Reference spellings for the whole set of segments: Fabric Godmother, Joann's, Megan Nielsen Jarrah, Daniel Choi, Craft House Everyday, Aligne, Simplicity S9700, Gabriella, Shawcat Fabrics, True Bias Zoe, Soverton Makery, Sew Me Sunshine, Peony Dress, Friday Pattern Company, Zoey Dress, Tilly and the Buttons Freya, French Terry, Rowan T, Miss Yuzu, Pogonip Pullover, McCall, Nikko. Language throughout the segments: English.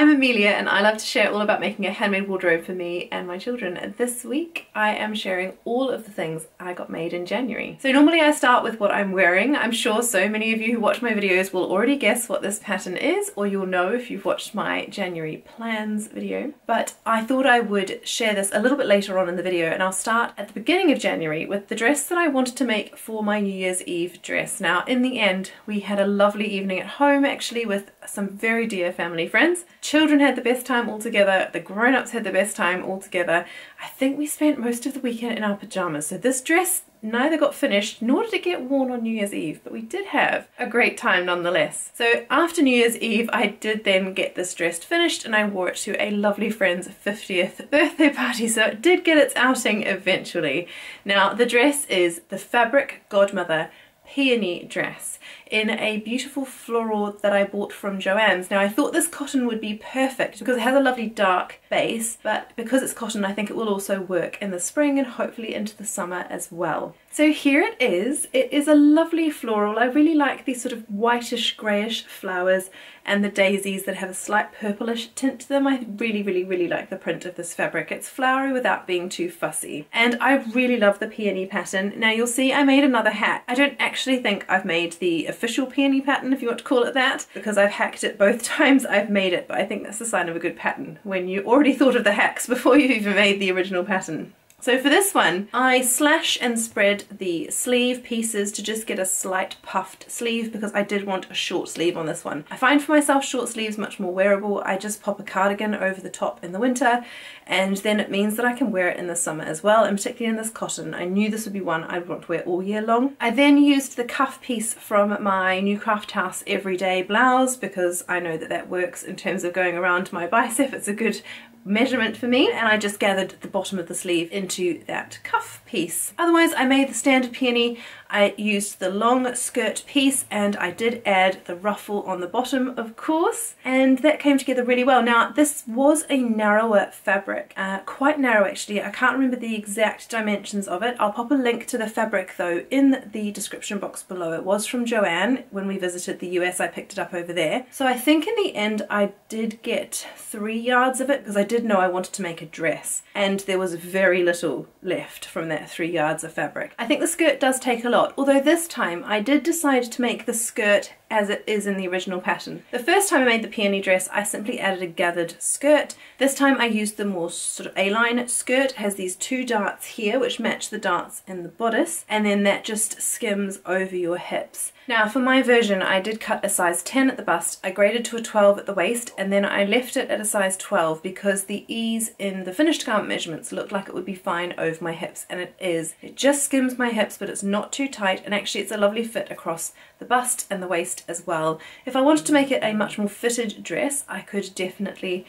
I'm Amelia and I love to share all about making a handmade wardrobe for me and my children. This week I am sharing all of the things I got made in January. So normally I start with what I'm wearing. I'm sure so many of you who watch my videos will already guess what this pattern is, or you'll know if you've watched my January plans video. But I thought I would share this a little bit later on in the video, and I'll start at the beginning of January with the dress that I wanted to make for my New Year's Eve dress. Now in the end we had a lovely evening at home actually with some very dear family friends. Children had the best time all together, the grown-ups had the best time all together. I think we spent most of the weekend in our pajamas, so this dress neither got finished nor did it get worn on New Year's Eve, but we did have a great time nonetheless. So after New Year's Eve I did then get this dress finished and I wore it to a lovely friend's 50th birthday party, so it did get its outing eventually. Now the dress is the Fabric Godmother Peony dress in a beautiful floral that I bought from Joann's. Now I thought this cotton would be perfect because it has a lovely dark base, but because it's cotton I think it will also work in the spring and hopefully into the summer as well. So here it is. It is a lovely floral. I really like these sort of whitish greyish flowers and the daisies that have a slight purplish tint to them. I really like the print of this fabric. It's flowery without being too fussy, and I really love the peony pattern. Now you'll see I made another hat. I don't actually think I've made the official peony pattern, if you want to call it that, because I've hacked it both times I've made it, but I think that's the sign of a good pattern, when you already thought of the hacks before you even made the original pattern. So for this one, I slash and spread the sleeve pieces to just get a slight puffed sleeve because I did want a short sleeve on this one. I find for myself short sleeves much more wearable. I just pop a cardigan over the top in the winter and then it means that I can wear it in the summer as well, and particularly in this cotton. I knew this would be one I'd want to wear all year long. I then used the cuff piece from my new Craft House Everyday blouse because I know that that works in terms of going around my bicep. It's a good measurement for me, and I just gathered the bottom of the sleeve into that cuff piece. Otherwise I made the standard peony. I used the long skirt piece and I did add the ruffle on the bottom of course, and that came together really well. Now this was a narrower fabric, quite narrow actually. I can't remember the exact dimensions of it. I'll pop a link to the fabric though in the description box below. It was from Joann. When we visited the US I picked it up over there. So I think in the end I did get 3 yards of it because I did know I wanted to make a dress and there was very little left from that 3 yards of fabric. I think the skirt does take a lot, although this time I did decide to make the skirt as it is in the original pattern. The first time I made the peony dress I simply added a gathered skirt. This time I used the more sort of A-line skirt. It has these two darts here which match the darts in the bodice, and then that just skims over your hips. Now for my version I did cut a size 10 at the bust, I graded to a 12 at the waist, and then I left it at a size 12 because the ease in the finished garment measurements looked like it would be fine over my hips, and it is. It just skims my hips but it's not too tight, and actually it's a lovely fit across the bust and the waist as well. If I wanted to make it a much more fitted dress I could definitely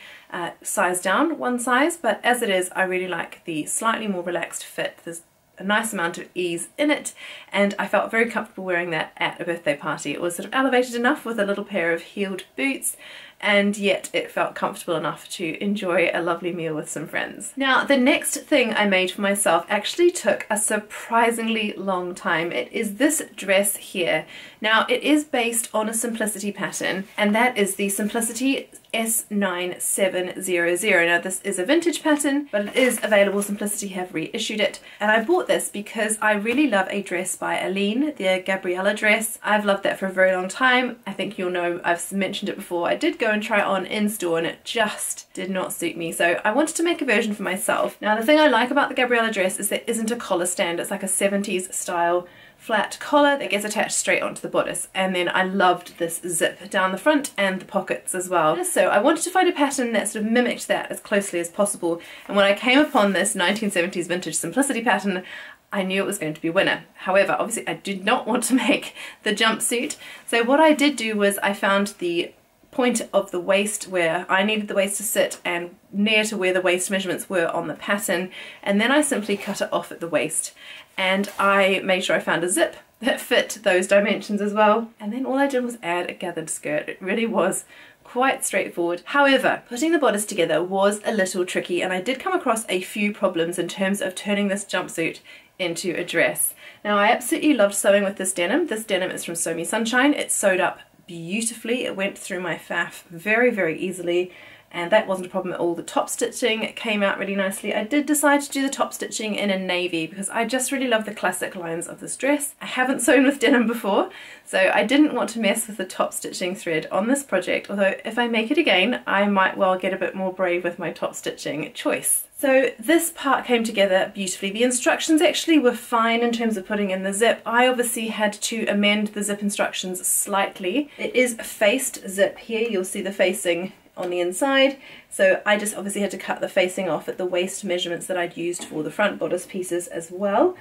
size down one size, but as it is I really like the slightly more relaxed fit. There's a nice amount of ease in it and I felt very comfortable wearing that at a birthday party. It was sort of elevated enough with a little pair of heeled boots, and yet it felt comfortable enough to enjoy a lovely meal with some friends. Now the next thing I made for myself actually took a surprisingly long time. It is this dress here. Now it is based on a Simplicity pattern, and that is the Simplicity S9700. Now this is a vintage pattern but it is available. Simplicity have reissued it, and I bought this because I really love a dress by Aligne, the Gabriella dress. I've loved that for a very long time. I think you'll know I've mentioned it before. I did go and try it on in store and it just did not suit me, so I wanted to make a version for myself. Now the thing I like about the Gabriella dress is there isn't a collar stand. It's like a 70s style flat collar that gets attached straight onto the bodice, and then I loved this zip down the front and the pockets as well. So I wanted to find a pattern that sort of mimicked that as closely as possible, and when I came upon this 1970s vintage Simplicity pattern I knew it was going to be a winner. However, obviously I did not want to make the jumpsuit, so what I did do was I found the point of the waist where I needed the waist to sit and near to where the waist measurements were on the pattern, and then I simply cut it off at the waist, and I made sure I found a zip that fit those dimensions as well, and then all I did was add a gathered skirt. It really was quite straightforward. However, putting the bodice together was a little tricky, and I did come across a few problems in terms of turning this jumpsuit into a dress. Now I absolutely loved sewing with this denim. This denim is from Sew Me Sunshine. It's sewed up beautifully. It went through my faff very easily, and that wasn't a problem at all. The top stitching came out really nicely. I did decide to do the top stitching in a navy because I just really love the classic lines of this dress. I haven't sewn with denim before, so I didn't want to mess with the top stitching thread on this project, although if I make it again I might well get a bit more brave with my top stitching choice. So this part came together beautifully. The instructions actually were fine in terms of putting in the zip. I obviously had to amend the zip instructions slightly. It is a faced zip here, you'll see the facing on the inside, so I just obviously had to cut the facing off at the waist measurements that I'd used for the front bodice pieces as well,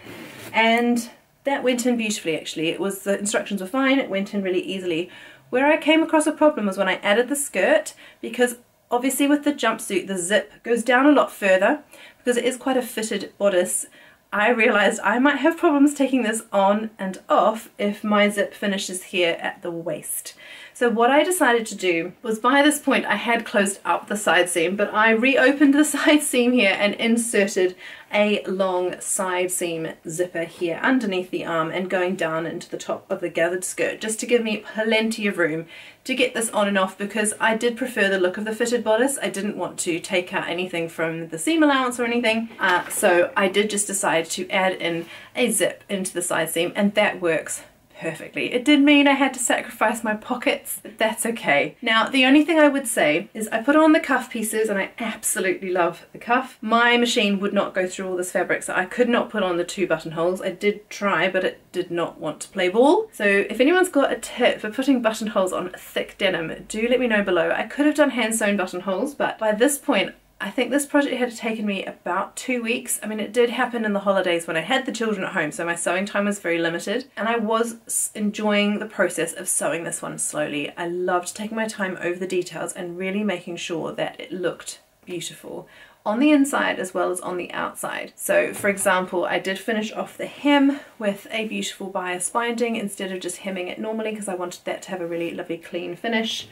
and that went in beautifully actually. It was, the instructions were fine, it went in really easily. Where I came across a problem was when I added the skirt, because obviously with the jumpsuit the zip goes down a lot further because it is quite a fitted bodice. I realised I might have problems taking this on and off if my zip finishes here at the waist. So what I decided to do was, by this point I had closed up the side seam, but I reopened the side seam here and inserted a long side seam zipper here underneath the arm and going down into the top of the gathered skirt, just to give me plenty of room to get this on and off, because I did prefer the look of the fitted bodice. I didn't want to take out anything from the seam allowance or anything, so I did just decide to add in a zip into the side seam, and that works perfectly. It did mean I had to sacrifice my pockets, but that's okay. Now the only thing I would say is I put on the cuff pieces, and I absolutely love the cuff. My machine would not go through all this fabric, so I could not put on the two buttonholes. I did try, but it did not want to play ball. So if anyone's got a tip for putting buttonholes on thick denim, do let me know below. I could have done hand sewn buttonholes, but by this point I think this project had taken me about 2 weeks. I mean, it did happen in the holidays when I had the children at home, so my sewing time was very limited, and I was enjoying the process of sewing this one slowly. I loved taking my time over the details and really making sure that it looked beautiful on the inside as well as on the outside. So for example, I did finish off the hem with a beautiful bias binding instead of just hemming it normally, because I wanted that to have a really lovely clean finish.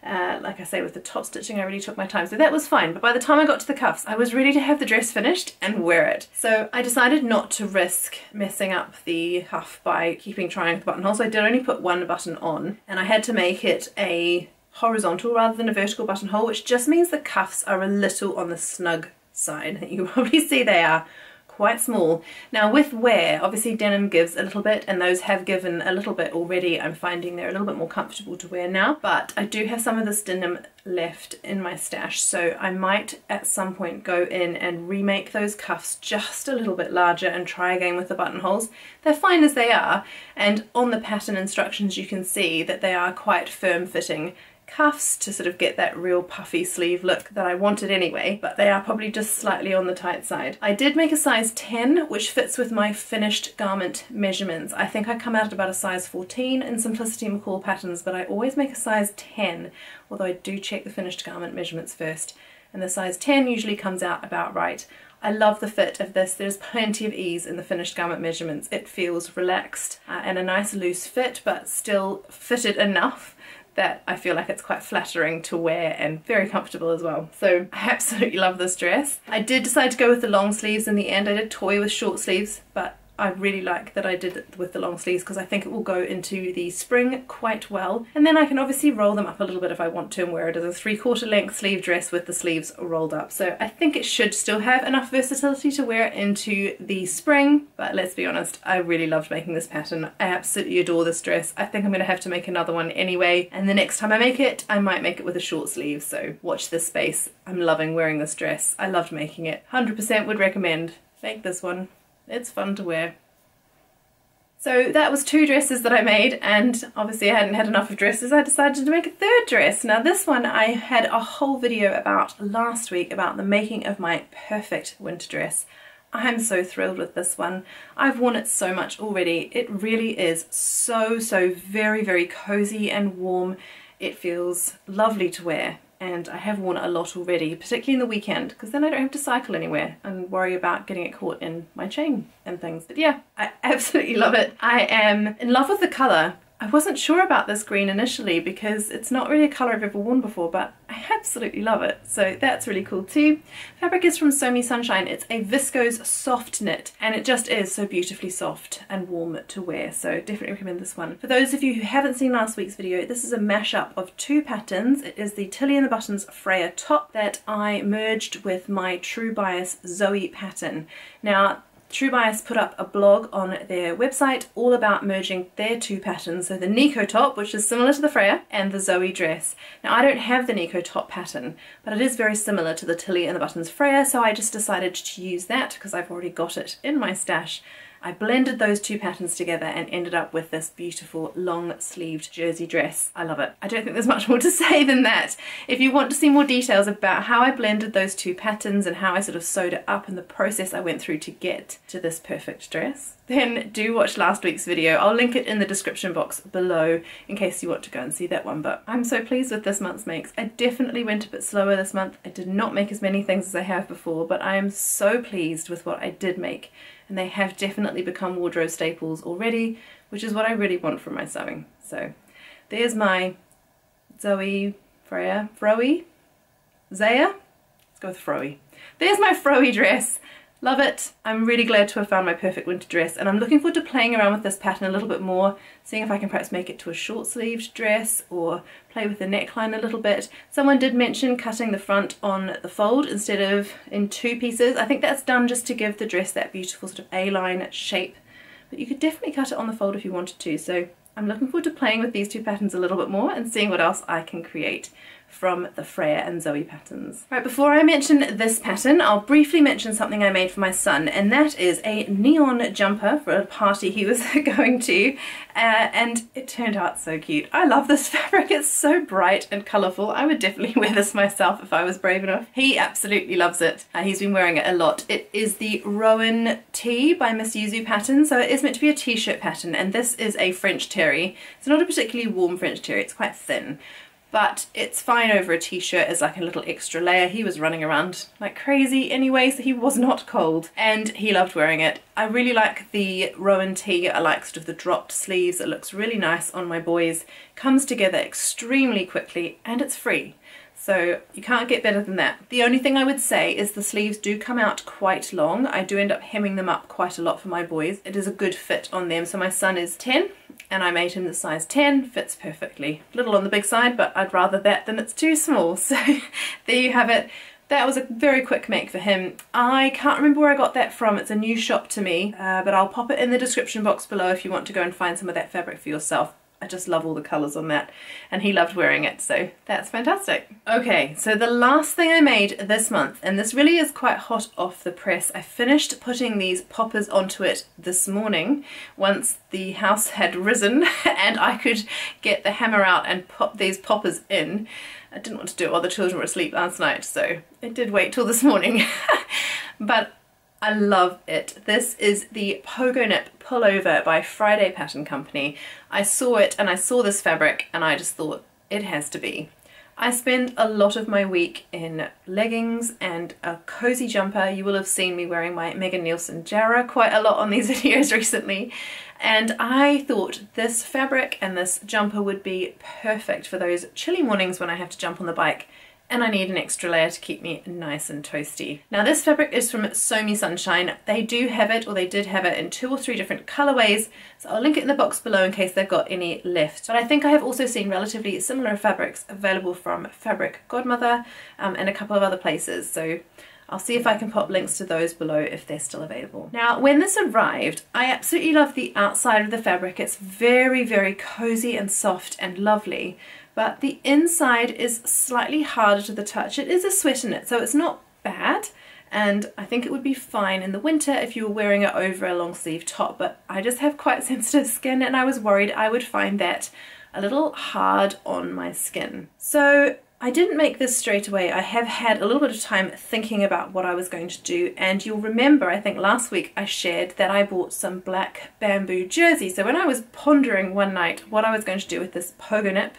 Like I say, with the top stitching I really took my time, so that was fine, but by the time I got to the cuffs I was ready to have the dress finished and wear it. So I decided not to risk messing up the cuff by keeping trying the buttonhole, so I did only put one button on, and I had to make it a horizontal rather than a vertical buttonhole, which just means the cuffs are a little on the snug side. You probably see they are quite small. Now with wear, obviously denim gives a little bit, and those have given a little bit already. I'm finding they're a little bit more comfortable to wear now, but I do have some of this denim left in my stash, so I might at some point go in and remake those cuffs just a little bit larger and try again with the buttonholes. They're fine as they are, and on the pattern instructions you can see that they are quite firm fitting cuffs to sort of get that real puffy sleeve look that I wanted anyway, but they are probably just slightly on the tight side. I did make a size 10, which fits with my finished garment measurements. I think I come out at about a size 14 in Simplicity McCall patterns, but I always make a size 10, although I do check the finished garment measurements first, and the size 10 usually comes out about right. I love the fit of this. There's plenty of ease in the finished garment measurements. It feels relaxed and a nice loose fit, but still fitted enough that I feel like it's quite flattering to wear and very comfortable as well. So I absolutely love this dress. I did decide to go with the long sleeves in the end. I did toy with short sleeves, but I really like that I did it with the long sleeves because I think it will go into the spring quite well. And then I can obviously roll them up a little bit if I want to and wear it as a 3/4 length sleeve dress with the sleeves rolled up. So I think it should still have enough versatility to wear it into the spring, but let's be honest, I really loved making this pattern. I absolutely adore this dress. I think I'm going to have to make another one anyway, and the next time I make it, I might make it with a short sleeve, so watch this space. I'm loving wearing this dress. I loved making it. 100% would recommend. Make this one. It's fun to wear. So that was two dresses that I made, and obviously I hadn't had enough of dresses. I decided to make a third dress. Now this one I had a whole video about last week about the making of my perfect winter dress. I'm so thrilled with this one. I've worn it so much already. It really is so very, very cozy and warm. It feels lovely to wear. And I have worn it a lot already, particularly in the weekend, because then I don't have to cycle anywhere and worry about getting it caught in my chain and things. But yeah, I absolutely love it. I am in love with the colour. I wasn't sure about this green initially because it's not really a colour I've ever worn before, but I absolutely love it, so that's really cool too. Fabric is from Sew Me Sunshine. It's a viscose soft knit and it just is so beautifully soft and warm to wear, so definitely recommend this one. For those of you who haven't seen last week's video, this is a mashup of two patterns. It is the Tilly and the Buttons Freya top that I merged with my True Bias Zoe pattern. Now, True Bias put up a blog on their website all about merging their two patterns, so the Nikko top, which is similar to the Freya, and the Zoe dress. Now I don't have the Nikko top pattern, but it is very similar to the Tilly and the Buttons Freya, so I just decided to use that because I've already got it in my stash. I blended those two patterns together and ended up with this beautiful long-sleeved jersey dress. I love it. I don't think there's much more to say than that. If you want to see more details about how I blended those two patterns and how I sort of sewed it up and the process I went through to get to this perfect dress, then do watch last week's video. I'll link it in the description box below in case you want to go and see that one, but I'm so pleased with this month's makes. I definitely went a bit slower this month. I did not make as many things as I have before, but I am so pleased with what I did make. And they have definitely become wardrobe staples already, which is what I really want from my sewing. So there's my Zoe, Freya, Froey, Zaya? Let's go with Froey. There's my Froey dress. Love it. I'm really glad to have found my perfect winter dress, and I'm looking forward to playing around with this pattern a little bit more, seeing if I can perhaps make it to a short-sleeved dress or play with the neckline a little bit. Someone did mention cutting the front on the fold instead of in two pieces. I think that's done just to give the dress that beautiful sort of A-line shape, but you could definitely cut it on the fold if you wanted to, so I'm looking forward to playing with these two patterns a little bit more and seeing what else I can create from the Freya and Zoe patterns. Right, before I mention this pattern, I'll briefly mention something I made for my son, and that is a neon jumper for a party he was going to, and it turned out so cute. I love this fabric. It's so bright and colourful. I would definitely wear this myself if I was brave enough. He absolutely loves it. He's been wearing it a lot. It is the Rowan T by Miss Yuzu pattern, so it is meant to be a t-shirt pattern, and this is a French terry. It's not a particularly warm French terry. It's quite thin, but it's fine over a t-shirt as like a little extra layer. He was running around like crazy anyway, so he was not cold, and he loved wearing it. I really like the Rowan T. I like sort of the dropped sleeves. It looks really nice on my boys. Comes together extremely quickly, and it's free. So you can't get better than that. The only thing I would say is the sleeves do come out quite long. I do end up hemming them up quite a lot for my boys. It is a good fit on them. So my son is 10 and I made him the size 10, fits perfectly. A little on the big side, but I'd rather that than it's too small. So there you have it. That was a very quick make for him. I can't remember where I got that from. It's a new shop to me, but I'll pop it in the description box below if you want to go and find some of that fabric for yourself. I just love all the colours on that, and he loved wearing it, so that's fantastic. Okay, so the last thing I made this month, and this really is quite hot off the press, I finished putting these poppers onto it this morning once the house had risen and I could get the hammer out and pop these poppers in. I didn't want to do it while the children were asleep last night, so it did wait till this morning. But I love it. This is the Pogonip Pullover by Friday Pattern Company. I saw it and I saw this fabric and I just thought it has to be. I spend a lot of my week in leggings and a cozy jumper. You will have seen me wearing my Megan Nielsen Jarrah quite a lot on these videos recently, and I thought this fabric and this jumper would be perfect for those chilly mornings when I have to jump on the bike and I need an extra layer to keep me nice and toasty. Now this fabric is from Sew Me Sunshine. They do have it, or they did have it, in two or three different colorways, so I'll link it in the box below in case they've got any left. But I think I have also seen relatively similar fabrics available from Fabric Godmother and a couple of other places, so I'll see if I can pop links to those below if they're still available. Now when this arrived, I absolutely love the outside of the fabric. It's very, very cozy and soft and lovely. But the inside is slightly harder to the touch. It is a sweater knit, so it's not bad, and I think it would be fine in the winter if you were wearing it over a long sleeve top, but I just have quite sensitive skin and I was worried I would find that a little hard on my skin. So I didn't make this straight away. I have had a little bit of time thinking about what I was going to do, and you'll remember I think last week I shared that I bought some black bamboo jersey. So when I was pondering one night what I was going to do with this Pogonip,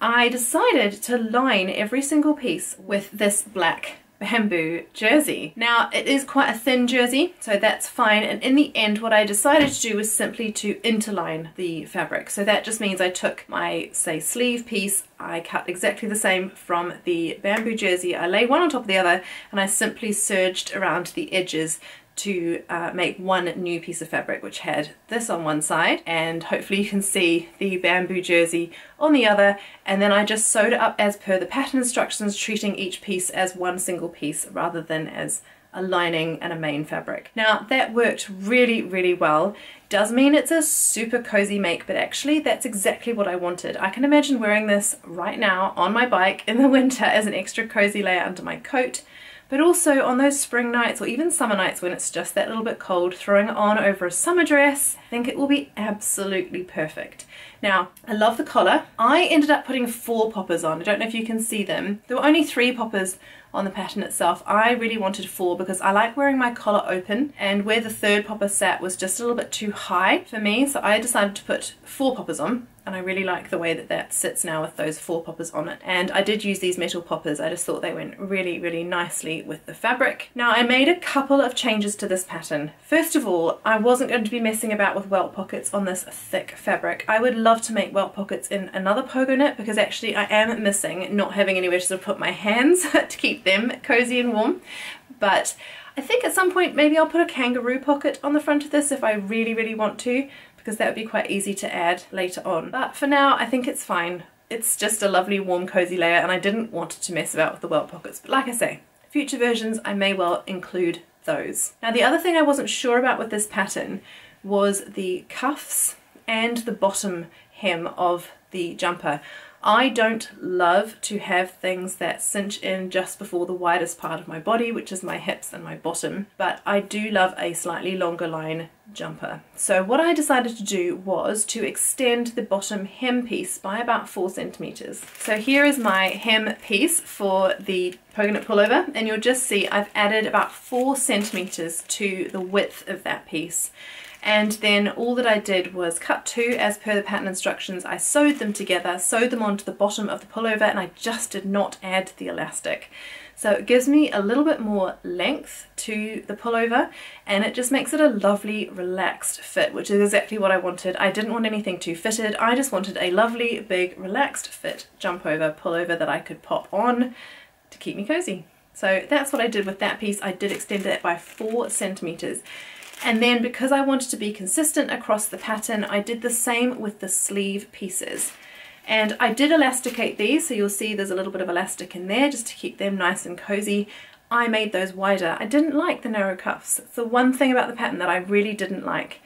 I decided to line every single piece with this black bamboo jersey. Now it is quite a thin jersey, so that's fine, and in the end what I decided to do was simply to interline the fabric. So that just means I took my, say, sleeve piece, I cut exactly the same from the bamboo jersey, I lay one on top of the other, and I simply serged around the edges to make one new piece of fabric, which had this on one side, and hopefully you can see the bamboo jersey on the other, and then I just sewed it up as per the pattern instructions, treating each piece as one single piece rather than as a lining and a main fabric. Now that worked really, really well. Does mean it's a super cozy make, but actually that's exactly what I wanted. I can imagine wearing this right now on my bike in the winter as an extra cozy layer under my coat, but also on those spring nights or even summer nights when it's just that little bit cold, throwing it on over a summer dress, I think it will be absolutely perfect. Now, I love the collar. I ended up putting 4 poppers on. I don't know if you can see them. There were only 3 poppers on the pattern itself. I really wanted 4 because I like wearing my collar open, and where the 3rd popper sat was just a little bit too high for me, so I decided to put 4 poppers on, and I really like the way that that sits now with those 4 poppers on it. And I did use these metal poppers. I just thought they went really, really nicely with the fabric. Now, I made a couple of changes to this pattern. First of all, I wasn't going to be messing about with welt pockets on this thick fabric. I would love to make welt pockets in another pogo knit, because actually I am missing not having anywhere to sort of put my hands to keep them cozy and warm. But I think at some point maybe I'll put a kangaroo pocket on the front of this if I really, really want to, because that would be quite easy to add later on. But for now I think it's fine. It's just a lovely warm cozy layer, and I didn't want to mess about with the welt pockets, but like I say, future versions I may well include those. Now the other thing I wasn't sure about with this pattern was the cuffs and the bottom hem of the jumper. I don't love to have things that cinch in just before the widest part of my body, which is my hips and my bottom, but I do love a slightly longer line jumper. So what I decided to do was to extend the bottom hem piece by about 4 centimeters. So here is my hem piece for the Pogonip pullover, and you'll just see I've added about 4 centimeters to the width of that piece. And then all that I did was cut 2 as per the pattern instructions. I sewed them together, sewed them onto the bottom of the pullover, and I just did not add the elastic. So it gives me a little bit more length to the pullover, and it just makes it a lovely relaxed fit, which is exactly what I wanted. I didn't want anything too fitted. I just wanted a lovely big relaxed fit jump over pullover that I could pop on to keep me cozy. So that's what I did with that piece. I did extend that by 4 centimeters. And then because I wanted to be consistent across the pattern, I did the same with the sleeve pieces. And I did elasticate these, so you'll see there's a little bit of elastic in there just to keep them nice and cozy. I made those wider. I didn't like the narrow cuffs. It's the one thing about the pattern that I really didn't like.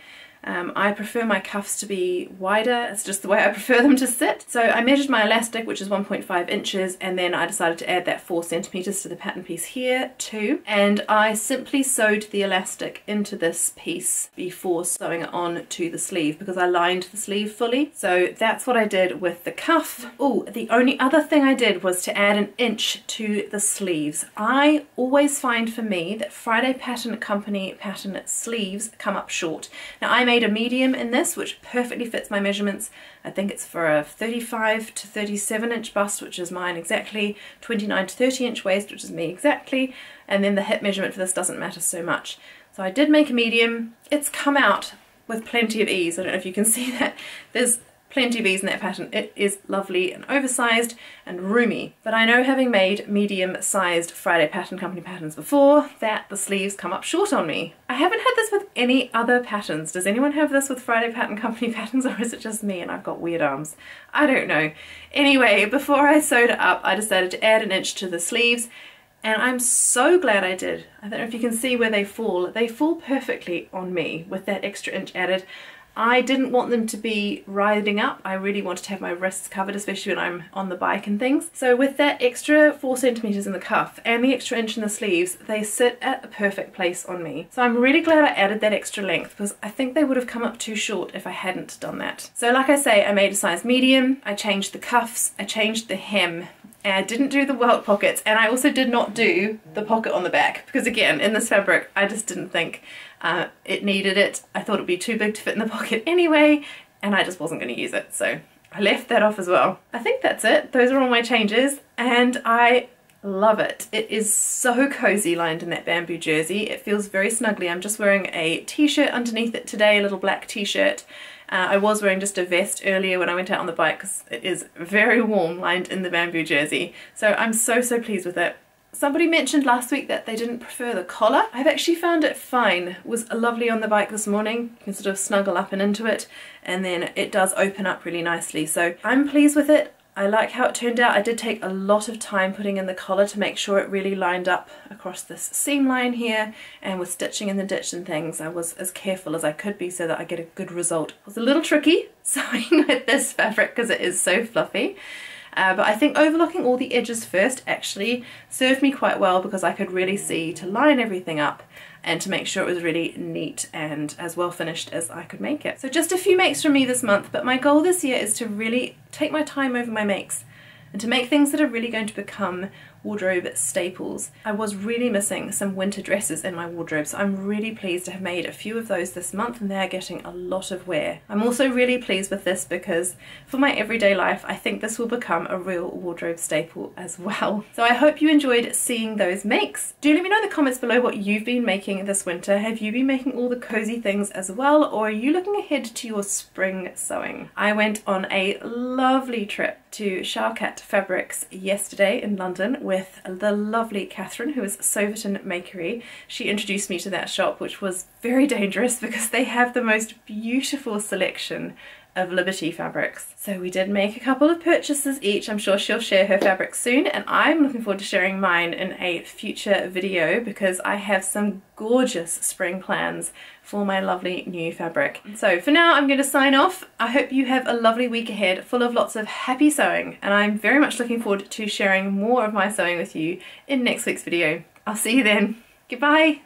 I prefer my cuffs to be wider. It's just the way I prefer them to sit. So I measured my elastic, which is 1.5 inches, and then I decided to add that 4 centimeters to the pattern piece here too. And I simply sewed the elastic into this piece before sewing it on to the sleeve, because I lined the sleeve fully. So that's what I did with the cuff. Oh, the only other thing I did was to add an inch to the sleeves. I always find for me that Friday Pattern Company pattern sleeves come up short. Now I made a medium in this, which perfectly fits my measurements. I think it's for a 35 to 37 inch bust, which is mine exactly, 29 to 30 inch waist, which is me exactly, and then the hip measurement for this doesn't matter so much. So I did make a medium. It's come out with plenty of ease. I don't know if you can see that. There's plenty of ease in that pattern. It is lovely and oversized and roomy. But I know, having made medium-sized Friday Pattern Company patterns before, that the sleeves come up short on me. I haven't had this with any other patterns. Does anyone have this with Friday Pattern Company patterns, or is it just me and I've got weird arms? I don't know. Anyway, before I sewed it up, I decided to add an inch to the sleeves, and I'm so glad I did. I don't know if you can see where they fall. They fall perfectly on me with that extra inch added. I didn't want them to be riding up. I really wanted to have my wrists covered, especially when I'm on the bike and things. So with that extra 4 centimeters in the cuff and the extra inch in the sleeves, they sit at a perfect place on me. So I'm really glad I added that extra length, because I think they would have come up too short if I hadn't done that. So like I say, I made a size medium, I changed the cuffs, I changed the hem, and I didn't do the welt pockets, and I also did not do the pocket on the back, because again, in this fabric, I just didn't think it needed it. I thought it'd be too big to fit in the pocket anyway, and I just wasn't going to use it, so I left that off as well. I think that's it. Those are all my changes, and I Love it. It is so cozy lined in that bamboo jersey. It feels very snugly. I'm just wearing a t-shirt underneath it today, a little black t-shirt. I was wearing just a vest earlier when I went out on the bike because it is very warm lined in the bamboo jersey. So I'm so pleased with it. Somebody mentioned last week that they didn't prefer the collar. I've actually found it fine. It was lovely on the bike this morning. You can sort of snuggle up and into it, and then it does open up really nicely. So I'm pleased with it. I like how it turned out. I did take a lot of time putting in the collar to make sure it really lined up across this seam line here, and with stitching in the ditch and things, I was as careful as I could be so that I get a good result. It was a little tricky sewing with this fabric because it is so fluffy. But I think overlooking all the edges first actually served me quite well because I could really see to line everything up and to make sure it was really neat and as well finished as I could make it. So just a few makes from me this month, but my goal this year is to really take my time over my makes and to make things that are really going to become wardrobe staples. I was really missing some winter dresses in my wardrobe, so I'm really pleased to have made a few of those this month, and they're getting a lot of wear. I'm also really pleased with this because for my everyday life, I think this will become a real wardrobe staple as well. So I hope you enjoyed seeing those makes. Do let me know in the comments below what you've been making this winter. Have you been making all the cozy things as well, or are you looking ahead to your spring sewing? I went on a lovely trip to Shawcat Fabrics yesterday in London with the lovely Catherine, who is Soverton Makery. She introduced me to that shop, which was very dangerous because they have the most beautiful selection of Liberty fabrics. So we did make a couple of purchases each. I'm sure she'll share her fabrics soon, and I'm looking forward to sharing mine in a future video because I have some gorgeous spring plans for my lovely new fabric. So for now I'm going to sign off. I hope you have a lovely week ahead full of lots of happy sewing, and I'm very much looking forward to sharing more of my sewing with you in next week's video. I'll see you then. Goodbye!